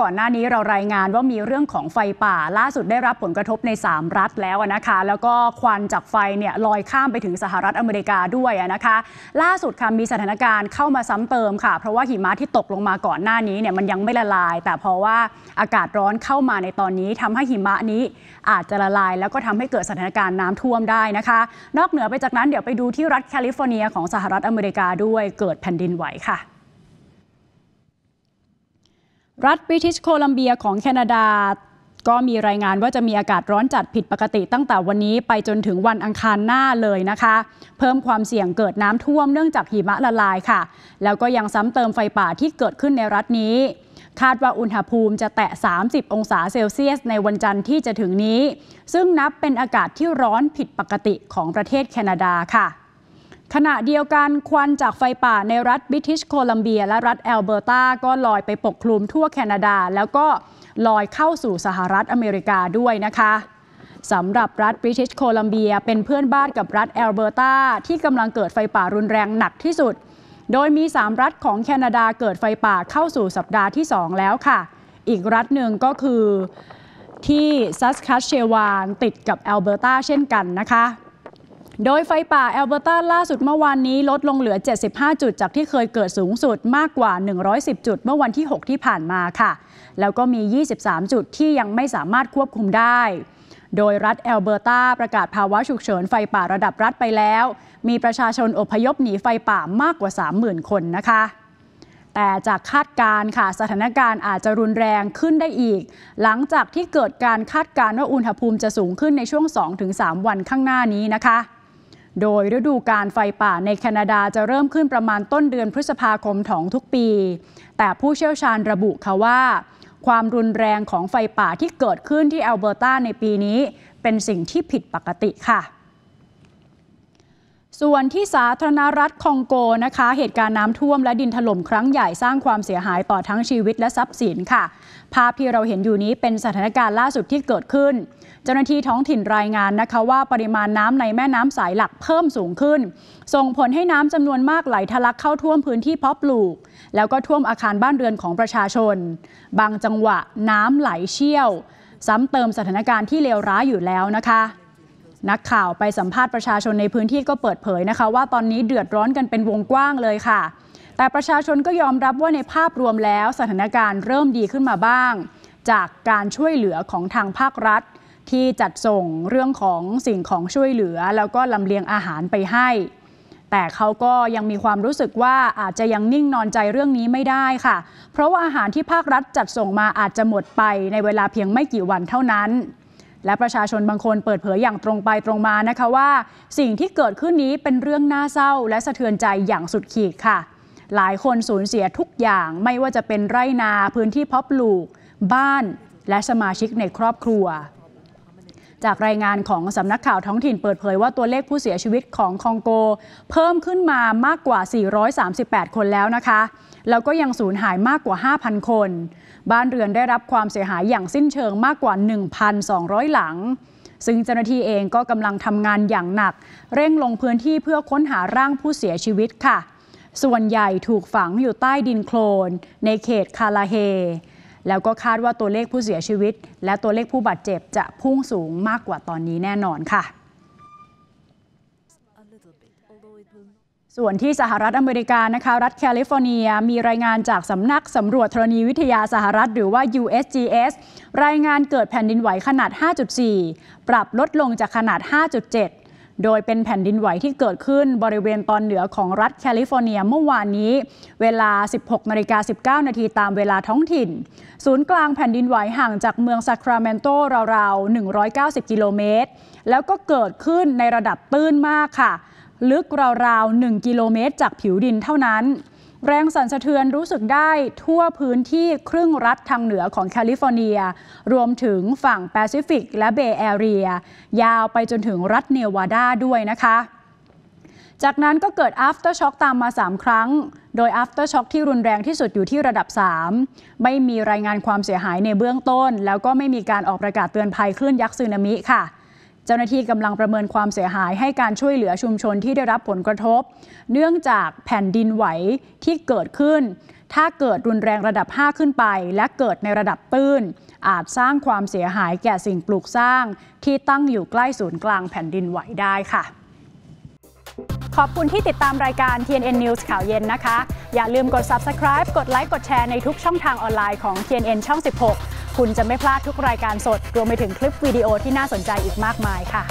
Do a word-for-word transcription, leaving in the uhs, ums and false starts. ก่อนหน้านี้เรารายงานว่ามีเรื่องของไฟป่าล่าสุดได้รับผลกระทบในสามรัฐแล้วนะคะแล้วก็ควันจากไฟเนี่ยลอยข้ามไปถึงสหรัฐอเมริกาด้วยนะคะล่าสุดค่ะมีสถานการณ์เข้ามาซ้ำเติมค่ะเพราะว่าหิมะที่ตกลงมาก่อนหน้านี้เนี่ยมันยังไม่ละลายแต่เพราะว่าอากาศร้อนเข้ามาในตอนนี้ทำให้หิมะนี้อาจจะละลายแล้วก็ทำให้เกิดสถานการณ์น้ำท่วมได้นะคะนอกเหนือไปจากนั้นเดี๋ยวไปดูที่รัฐแคลิฟอร์เนียของสหรัฐอเมริกาด้วยเกิดแผ่นดินไหวค่ะรัฐบริติชโคลัมเบียของแคนาดาก็มีรายงานว่าจะมีอากาศร้อนจัดผิดปกติตั้งแต่วันนี้ไปจนถึงวันอังคารหน้าเลยนะคะเพิ่มความเสี่ยงเกิดน้ำท่วมเนื่องจากหิมะละลายค่ะแล้วก็ยังซ้ำเติมไฟป่าที่เกิดขึ้นในรัฐนี้คาดว่าอุณหภูมิจะแตะสามสิบองศาเซลเซียสในวันจันทร์ที่จะถึงนี้ซึ่งนับเป็นอากาศที่ร้อนผิดปกติของประเทศแคนาดาค่ะขณะเดียวกันควันจากไฟป่าในรัฐบริติชโคลัมเบียและรัฐแอลเบอร์ตาก็ลอยไปปกคลุมทั่วแคนาดาแล้วก็ลอยเข้าสู่สหรัฐอเมริกาด้วยนะคะสำหรับรัฐบริติชโคลัมเบียเป็นเพื่อนบ้านกับรัฐแอลเบอร์ตาที่กำลังเกิดไฟป่ารุนแรงหนักที่สุดโดยมีสามรัฐของแคนาดาเกิดไฟป่าเข้าสู่สัปดาห์ที่สองแล้วค่ะอีกรัฐหนึ่งก็คือที่ซัสแคทเชวานติดกับแอลเบอร์ตาเช่นกันนะคะโดยไฟป่าแอลเบอร์ตาล่าสุดเมื่อวานนี้ลดลงเหลือเจ็ดสิบห้าจุดจากที่เคยเกิดสูงสุดมากกว่าหนึ่งร้อยสิบจุดเมื่อวันที่หกที่ผ่านมาค่ะแล้วก็มียี่สิบสามจุดที่ยังไม่สามารถควบคุมได้โดยรัฐแอลเบอร์ตาประกาศภาวะฉุกเฉินไฟป่าระดับรัฐไปแล้วมีประชาชนอพยพหนีไฟป่ามากกว่า สามหมื่น คนนะคะแต่จากคาดการณ์ค่ะสถานการณ์อาจจะรุนแรงขึ้นได้อีกหลังจากที่เกิดการคาดการณ์ว่าอุณหภูมิจะสูงขึ้นในช่วง สองถึงสาม วันข้างหน้านี้นะคะโดยฤดูกาลไฟป่าในแคนาดาจะเริ่มขึ้นประมาณต้นเดือนพฤษภาคมของทุกปีแต่ผู้เชี่ยวชาญระบุค่ะว่าความรุนแรงของไฟป่าที่เกิดขึ้นที่แอลเบอร์ตาในปีนี้เป็นสิ่งที่ผิดปกติค่ะส่วนที่สาธารณรัฐคองโกนะคะเหตุการณ์น้ำท่วมและดินถล่มครั้งใหญ่สร้างความเสียหายต่อทั้งชีวิตและทรัพย์สินค่ะภาพที่เราเห็นอยู่นี้เป็นสถานการณ์ล่าสุดที่เกิดขึ้นเจ้าหน้าที่ท้องถิ่นรายงานนะคะว่าปริมาณน้ำในแม่น้ำสายหลักเพิ่มสูงขึ้นส่งผลให้น้ำจำนวนมากไหลทะลักเข้าท่วมพื้นที่เพาะปลูกแล้วก็ท่วมอาคารบ้านเรือนของประชาชนบางจังหวะน้ำไหลเชี่ยวซ้ำเติมสถานการณ์ที่เลวร้ายอยู่แล้วนะคะนักข่าวไปสัมภาษณ์ประชาชนในพื้นที่ก็เปิดเผยนะคะว่าตอนนี้เดือดร้อนกันเป็นวงกว้างเลยค่ะแต่ประชาชนก็ยอมรับว่าในภาพรวมแล้วสถานการณ์เริ่มดีขึ้นมาบ้างจากการช่วยเหลือของทางภาครัฐที่จัดส่งเรื่องของสิ่งของช่วยเหลือแล้วก็ลำเลียงอาหารไปให้แต่เขาก็ยังมีความรู้สึกว่าอาจจะยังนิ่งนอนใจเรื่องนี้ไม่ได้ค่ะเพราะว่าอาหารที่ภาครัฐจัดส่งมาอาจจะหมดไปในเวลาเพียงไม่กี่วันเท่านั้นและประชาชนบางคนเปิดเผยอย่างตรงไปตรงมานะคะว่าสิ่งที่เกิดขึ้นนี้เป็นเรื่องน่าเศร้าและสะเทือนใจอย่างสุดขีดค่ะหลายคนสูญเสียทุกอย่างไม่ว่าจะเป็นไร่นาพื้นที่เพาะปลูกบ้านและสมาชิกในครอบครัวจากรายงานของสำนักข่าวท้องถิ่นเปิดเผยว่าตัวเลขผู้เสียชีวิตของคองโกเพิ่มขึ้นมามากกว่าสี่ร้อยสามสิบแปดคนแล้วนะคะแล้วก็ยังสูญหายมากกว่า ห้าพัน คนบ้านเรือนได้รับความเสียหายอย่างสิ้นเชิงมากกว่า หนึ่งพันสองร้อย หลังซึ่งเจ้าหน้าที่เองก็กำลังทำงานอย่างหนักเร่งลงพื้นที่เพื่อค้นหาร่างผู้เสียชีวิตค่ะส่วนใหญ่ถูกฝังอยู่ใต้ดินโคลนในเขตคาลาเฮแล้วก็คาดว่าตัวเลขผู้เสียชีวิตและตัวเลขผู้บาดเจ็บจะพุ่งสูงมากกว่าตอนนี้แน่นอนค่ะส่วนที่สหรัฐอเมริกานะคะรัฐแคลิฟอร์เนียมีรายงานจากสำนักสำรวจธรณีวิทยาสหรัฐหรือว่า ยู เอส จี เอส รายงานเกิดแผ่นดินไหวขนาด ห้าจุดสี่ ปรับลดลงจากขนาด ห้าจุดเจ็ด โดยเป็นแผ่นดินไหวที่เกิดขึ้นบริเวณตอนเหนือของรัฐแคลิฟอร์เนียเมื่อวานนี้เวลา สิบหกนาฬิกาสิบเก้านาทีตามเวลาท้องถิ่นศูนย์กลางแผ่นดินไหวห่างจากเมืองซัคราเมนโตราวๆหนึ่งร้อยเก้าสิบกิโลเมตรแล้วก็เกิดขึ้นในระดับตื้นมากค่ะลึกราวๆหนึ่งกิโลเมตรจากผิวดินเท่านั้นแรงสั่นสะเทือนรู้สึกได้ทั่วพื้นที่ครึ่งรัฐทางเหนือของแคลิฟอร์เนียรวมถึงฝั่งแปซิฟิกและเบย์แอเรียยาวไปจนถึงรัฐเนวาดาด้วยนะคะจากนั้นก็เกิด after shock ตามมาสามครั้งโดย after shock ที่รุนแรงที่สุดอยู่ที่ระดับสามไม่มีรายงานความเสียหายในเบื้องต้นแล้วก็ไม่มีการออกประกาศเตือนภัยคลื่นยักษ์สึนามิค่ะเจ้าหน้าที่กำลังประเมินความเสียหายให้การช่วยเหลือชุมชนที่ได้รับผลกระทบเนื่องจากแผ่นดินไหวที่เกิดขึ้น ถ้าเกิดรุนแรงระดับห้าขึ้นไปและเกิดในระดับตื้นอาจสร้างความเสียหายแก่สิ่งปลูกสร้างที่ตั้งอยู่ใกล้ศูนย์กลางแผ่นดินไหวได้ค่ะขอบคุณที่ติดตามรายการ ที เอ็น เอ็น News ข่าวเย็นนะคะอย่าลืมกด Subscribe กดไลค์กดแชร์ในทุกช่องทางออนไลน์ของ ที เอ็น เอ็น ช่องสิบหกคุณจะไม่พลาดทุกรายการสดรวมไปถึงคลิปวิดีโอที่น่าสนใจอีกมากมายค่ะ